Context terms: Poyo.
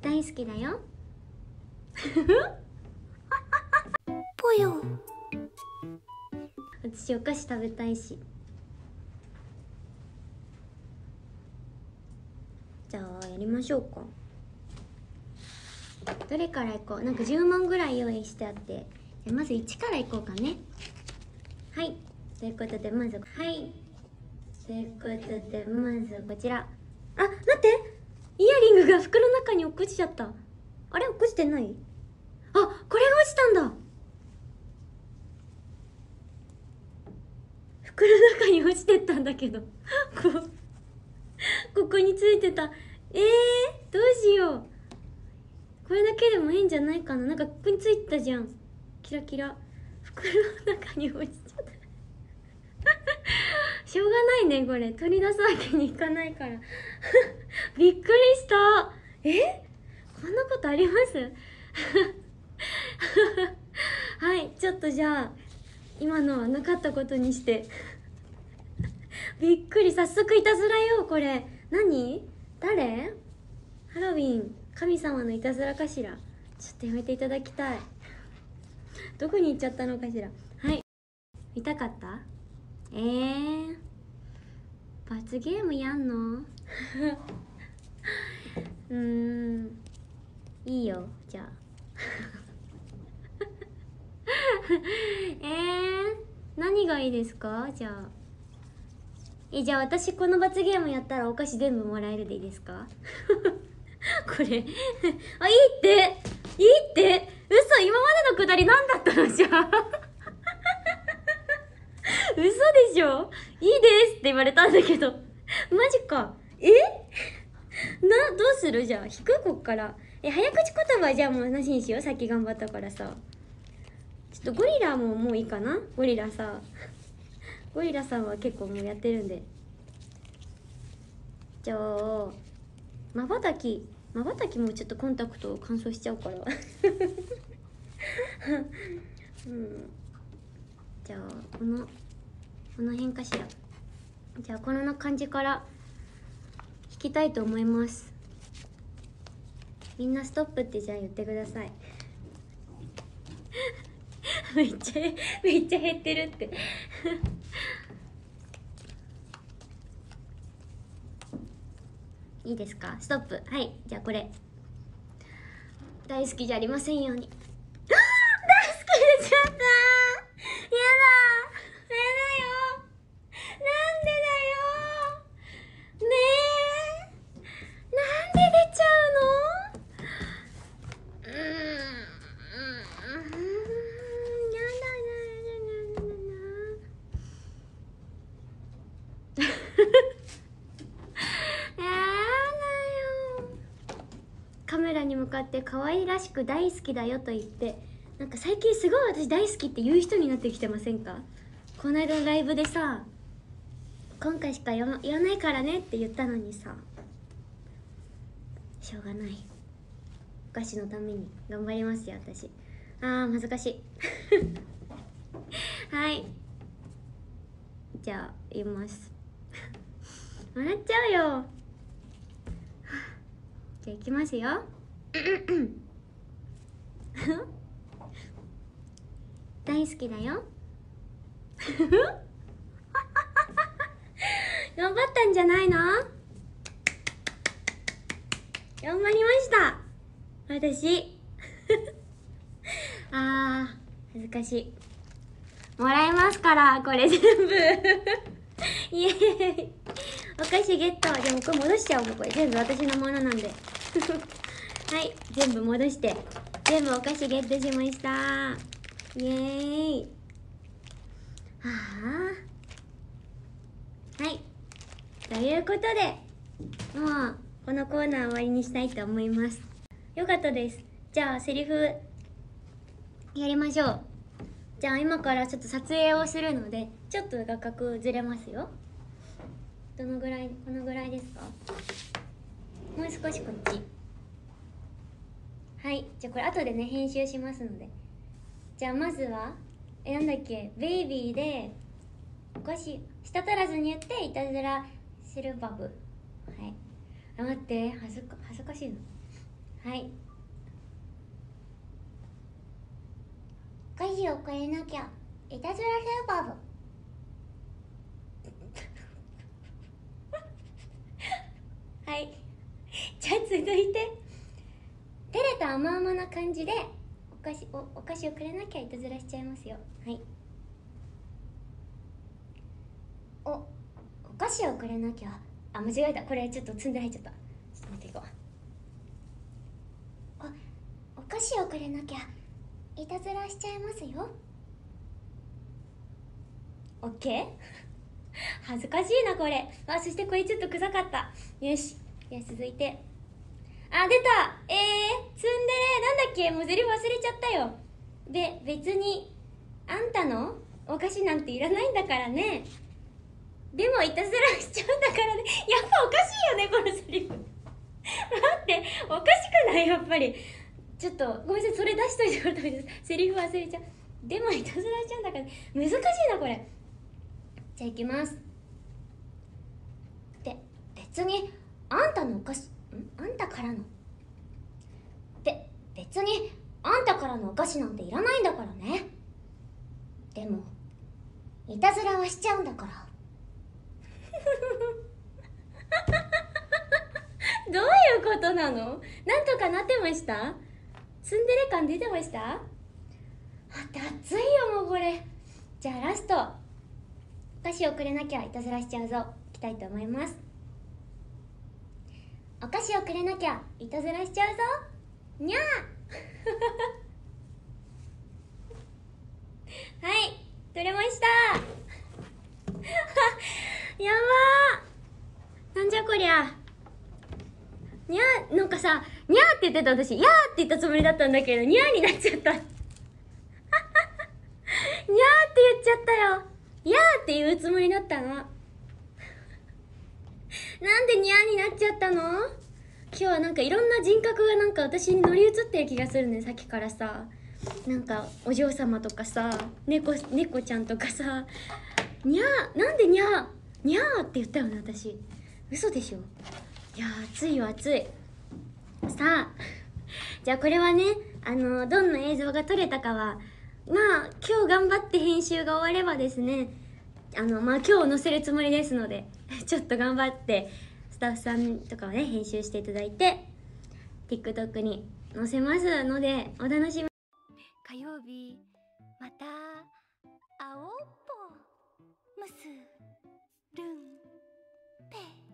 大好きだよ。ぽよ。私お菓子食べたいし。じゃあやりましょうか。どれからいこう。なんか10問ぐらい用意してあって、まず1からいこうかね。はい、ということでまず、はいということでまずこちら。あ、待って、イヤリングが服の中に落っこちちゃった。あれ、落っこちてない？あ、これが落ちたんだ。服の中に落ちてったんだけどここについてた。どうしよう。これだけでもいいんじゃないかな。なんかここについてたじゃん、キラキラ。服の中に落ちちゃった。しょうがないね、これ取り出すわけにいかないからびっくりした。こんなことあります？はい、ちょっとじゃあ今のはなかったことにしてびっくり。早速いたずらよ。これ何？誰？ハロウィン神様のいたずらかしら。ちょっとやめていただきたい。どこに行っちゃったのかしら。はい、見たかった。罰ゲームやんの？いいよ、じゃあ何がいいですか？じゃあじゃあ私この罰ゲームやったらお菓子全部もらえるでいいですか？これあ、いいっていいって。嘘、今までのくだり何だったのじゃあ嘘でしょ。いいですって言われたんだけどマジか。どうする？じゃあ引く？こっから。早口言葉じゃあもうなしにしよう。さっき頑張ったからさ。ちょっとゴリラももういいかな。ゴリラさんは結構もうやってるんで。じゃあまばたきもちょっとコンタクト乾燥しちゃうからじゃあこの辺かしら。じゃあこの感じから引きたいと思います。みんなストップってじゃあ言ってください。めっちゃ減ってるっていいですか？ストップ。はい、じゃあこれ大好きじゃありませんように。大好きでちゃった。やだ、それだよ。なんでだよ。ねえ、なんで出ちゃうの？可愛らしく大好きだよと言って、なんか最近すごい私大好きって言う人になってきてませんか？この間のライブでさ、今回しか言わないからねって言ったのにさ、しょうがない、お菓子のために頑張りますよ私。恥ずかしいはい、じゃあ言います笑っちゃうよじゃあいきますよ大好きだよ頑張ったんじゃないの？頑張りました私恥ずかしい。もらえますからこれ全部イエーイ、お菓子ゲット。でもこれ戻しちゃおう、これ全部私のものなんではい、全部戻して、全部お菓子ゲットしました。イエーイ。はい。ということで、もうこのコーナー終わりにしたいと思います。よかったです。じゃあ、セリフやりましょう。じゃあ、今からちょっと撮影をするので、ちょっと画角ずれますよ。このぐらいですか？もう少しこっち。はい、じゃあこれ後でね編集しますので。じゃあまずはなんだっけ、ベイビーでお菓子舌足らずに言っていたずらシルバブ。はい、待って、恥ずかしいの。はい。5時を超えなきゃいたずらセーバーズ。はい、じゃあ続いて照れた甘々な感じでお菓子をくれなきゃいたずらしちゃいますよ。はい。お菓子をくれなきゃ、あ、間違えた、これちょっと積んで入っちゃった、ちょっと待っていこう。お菓子をくれなきゃいたずらしちゃいますよ。 OK？ 恥ずかしいなこれ。あ、そしてこれちょっと臭かった。よし、じゃあ続いて、あ、出た、ツンデレ、なんだっけ、もうセリフ忘れちゃったよ。別にあんたのお菓子なんていらないんだからね、でもいたずらしちゃうんだからね。やっぱおかしいよねこのセリフ。待って、おかしくない、やっぱり。ちょっとごめんなさい、それ出しといてもらったんです。セリフ忘れちゃう、でもいたずらしちゃうんだから、ね、難しいなこれ。じゃあいきます。別にあんたのお菓子、あんたからの、別にあんたからのお菓子なんていらないんだからね、でもいたずらはしちゃうんだから。どういうことなの。なんとかなってました。ツンデレ感出てました。あ、熱いよもうこれ。じゃあラスト、お菓子をくれなきゃいたずらしちゃうぞ、いきたいと思います。お菓子をくれなきゃいたずらしちゃうぞ、にゃー。はい、取れました。やばー、なんじゃこりゃ。にゃー、なんかさ、にゃーって言ってた、私やーって言ったつもりだったんだけど、にゃーになっちゃった。にゃーって言っちゃったよ。やーって言うつもりだったの。なんでにゃーになっちゃったの。今日はなんかいろんな人格がなんか私に乗り移ってる気がするね、さっきからさ。なんかお嬢様とかさ、猫ちゃんとかさ、にゃー、なんでにゃーにゃーって言ったよね私、嘘でしょ。いやー、暑いよ暑い。さあ、じゃあこれはね、どんな映像が撮れたかは、まあ今日頑張って編集が終わればですね、まあ今日載せるつもりですので、ちょっと頑張ってスタッフさんとかをね編集していただいて TikTok に載せますので、お楽しみ。火曜日また青っぽむするんぺ。